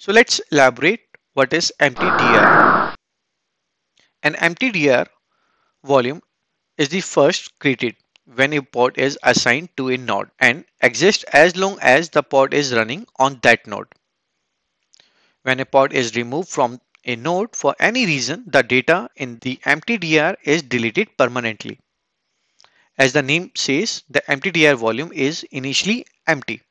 So let's elaborate what is emptyDir. An emptyDir volume is the first created when a pod is assigned to a node and exists as long as the pod is running on that node. When a pod is removed from a node for any reason, the data in the emptyDir is deleted permanently. As the name says, the emptyDir volume is initially empty.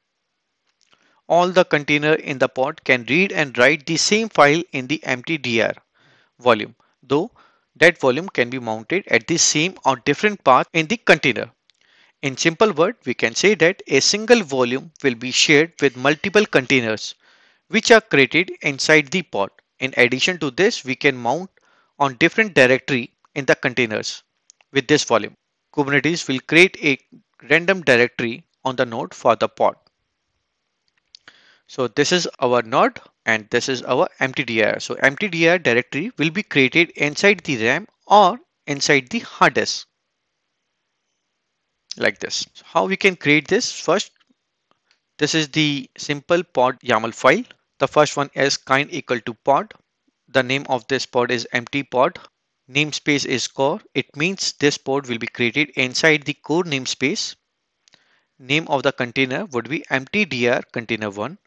All the container in the pod can read and write the same file in the emptyDir volume, though that volume can be mounted at the same or different path in the container. In simple word, we can say that a single volume will be shared with multiple containers which are created inside the pod. In addition to this, we can mount on different directory in the containers with this volume. Kubernetes will create a random directory on the node for the pod. So this is our node and this is our emptyDir. So emptyDir directory will be created inside the RAM or inside the hard disk like this. So how we can create this? First, this is the simple pod YAML file. The first one is kind equal to pod. The name of this pod is empty pod. Namespace is core. It means this pod will be created inside the core namespace. Name of the container would be emptyDir container1.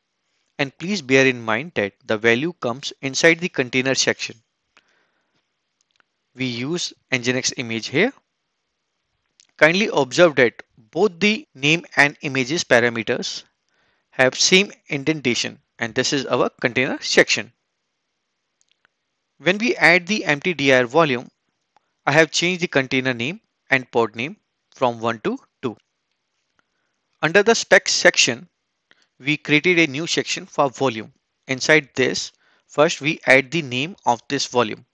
And please bear in mind that the value comes inside the container section. We use nginx image here. Kindly observe that both the name and images parameters have same indentation, and this is our container section. When we add the emptyDir volume, I have changed the container name and pod name from 1 to 2. Under the specs section, we created a new section for volume. Inside this, first we add the name of this volume,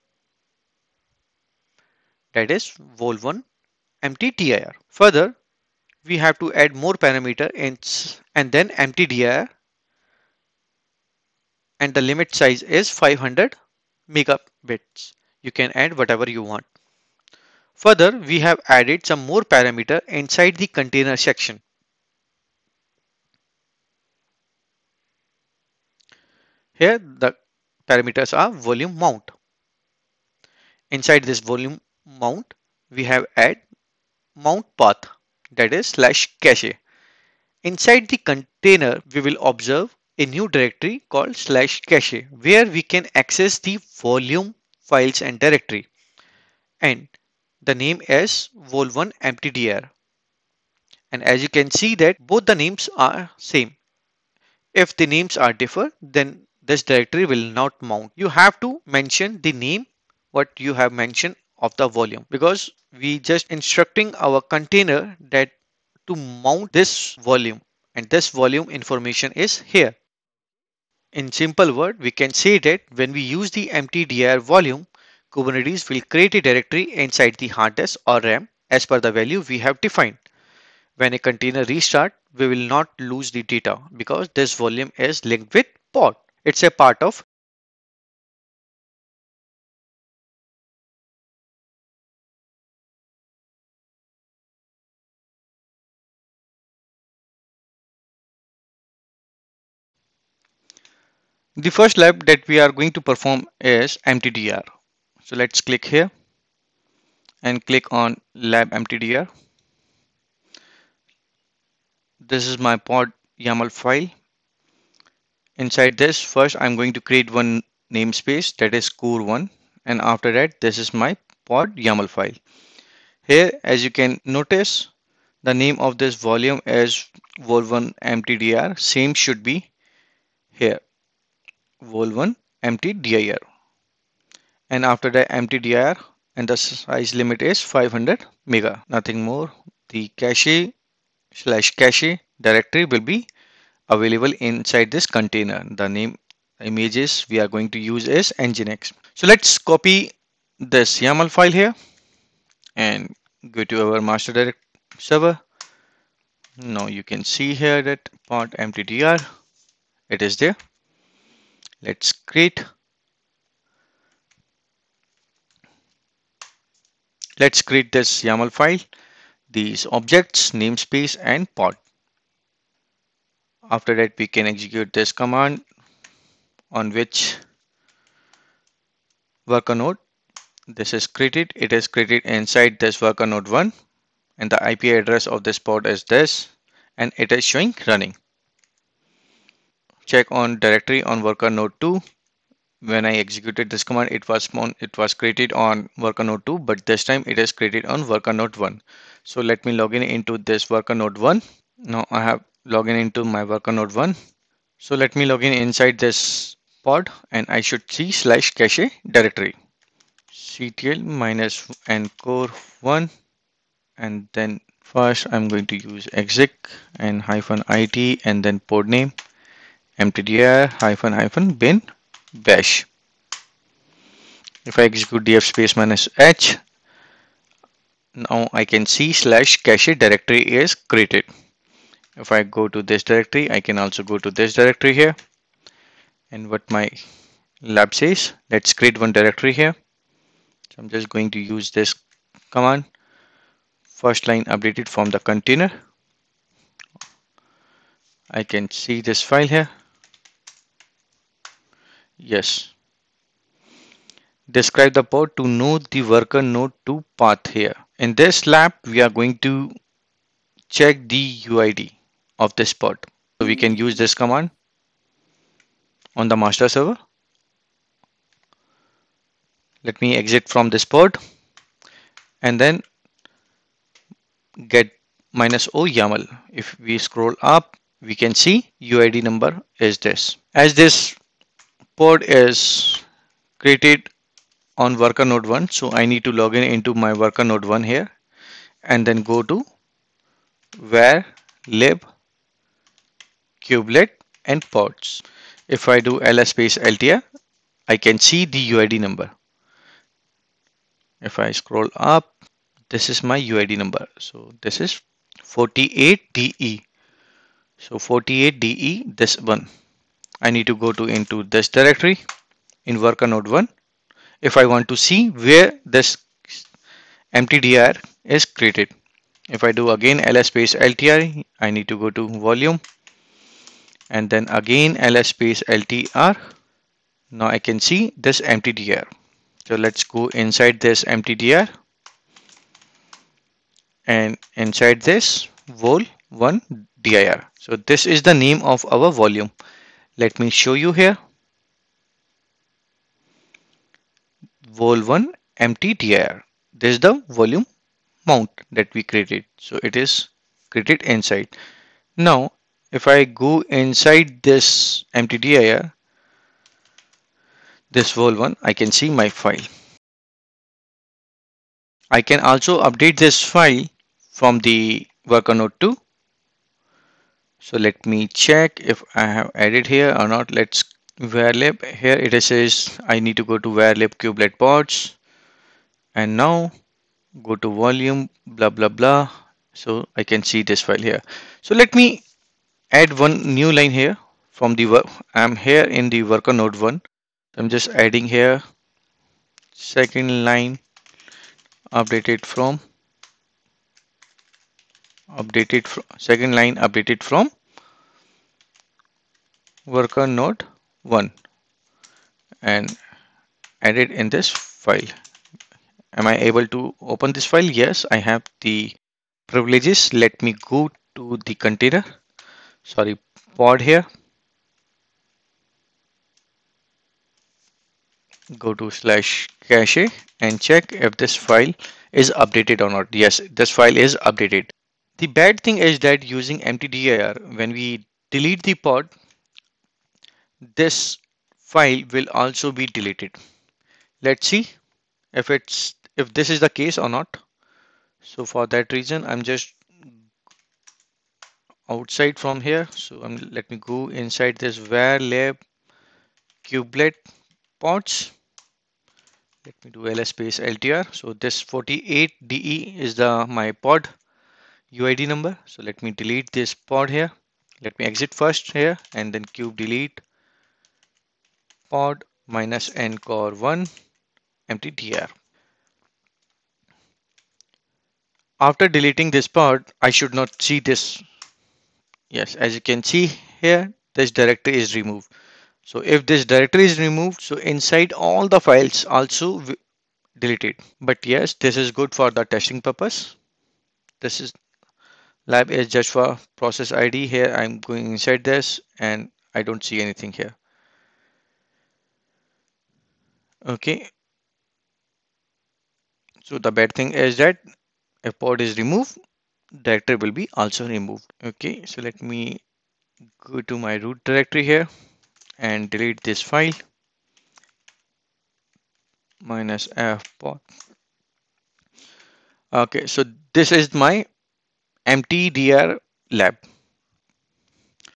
that is vol1 emptyDir. Further, we have to add more parameter and then emptyDir, and the limit size is 500 megabits. You can add whatever you want. Further, we have added some more parameter inside the container section. Here the parameters are volume mount. Inside this volume mount, we have add mount path, that is /cache. Inside the container, we will observe a new directory called /cache where we can access the volume files and directory, and the name is vol1 emptyDir. And as you can see that both the names are same. If the names are different, then this directory will not mount. You have to mention the name what you have mentioned of the volume, because we just instructing our container that to mount this volume, and this volume information is here. In simple word, we can say that when we use the emptyDir volume, Kubernetes will create a directory inside the hard disk or RAM as per the value we have defined. When a container restart, we will not lose the data because this volume is linked with pod. It's a part of the first lab that we are going to perform is emptyDir. So let's click here and click on lab emptyDir. This is my pod YAML file. Inside this, first I'm going to create one namespace, that is core1, and after that this is my pod YAML file. Here as you can notice, the name of this volume is vol1 emptyDir. Same should be here, vol1 emptyDir, and after that emptyDir, and the size limit is 500 mega, nothing more. The cache /cache directory will be available inside this container. The name images we are going to use is nginx. So let's copy this YAML file here and go to our master direct server. Now you can see here that pod emptyDir, it is there. Let's create. Let's create this YAML file, these objects, namespace and pod. After that we can execute this command on which worker node this is created. It is created inside this worker node 1, and the IP address of this pod is this, and it is showing running. Check on directory on worker node 2. When I executed this command, it was created on worker node 2, but this time it is created on worker node 1. So let me log in into this worker node 1. Now I have logged in into my worker node 1. So let me log in inside this pod, and I should see /cache directory. CTL -n core 1, and then first I'm going to use exec and -it, and then port name emptyDir --bin bash. If I execute df space -h, now I can see /cache directory is created. If I go to this directory, I can also go to this directory here. And what my lab says, let's create one directory here. So I'm just going to use this command. First line updated from the container. I can see this file here. Yes. Describe the pod to know the worker node 2 path here. In this lab, we are going to check the UID of this pod. So we can use this command on the master server. Let me exit from this pod, and then get -o YAML. If we scroll up, we can see UID number is this. As this pod is created on worker node 1, so I need to log in into my worker node 1 here, and then go to var lib kubelet and pods. If I do ls space ltr, I can see the UID number. If I scroll up, this is my UID number. So this is 48DE. So 48DE, this one. I need to go to into this directory in worker node 1 if I want to see where this emptyDir is created. If I do again ls space ltr, I need to go to volume, and then again ls space ltr. Now I can see this emptyDir. So let's go inside this emptyDir, and inside this vol1dir. So this is the name of our volume. Let me show you here. Vol1 emptyDir. This is the volume mount that we created. So it is created inside. Now, if I go inside this emptyDir, this vol1, I can see my file. I can also update this file from the worker node 2. So let me check if I have added here or not. Let's var lib here. It says I need to go to var lib kubelet pods, and now go to volume blah blah blah. So I can see this file here. So let me add one new line here from the work. I'm here in the worker node 1. I'm just adding here second line updated from worker node 1, and added in this file. Am I able to open this file? Yes, I have the privileges. Let me go to the container, sorry, pod here. Go to /cache and check if this file is updated or not. Yes, this file is updated. The bad thing is that using emptyDir, when we delete the pod, this file will also be deleted. Let's see if this is the case or not. So for that reason, I'm just outside from here. So let me go inside this var lib kubelet pods. Let me do ls space ltr. So this 48DE is my pod UID number. So let me delete this pod here. Let me exit first here, and then kube delete pod -n core 1 emptyDir. After deleting this pod, I should not see this. Yes, as you can see here, this directory is removed. So if this directory is removed, so inside all the files also deleted. But yes, this is good for the testing purpose. This is lab is just for process ID. Here I'm going inside this and I don't see anything here. Okay. So the bad thing is that if pod is removed, directory will be also removed. Okay. So let me go to my root directory here and delete this file. -f pod. Okay. So this is my emptyDir lab.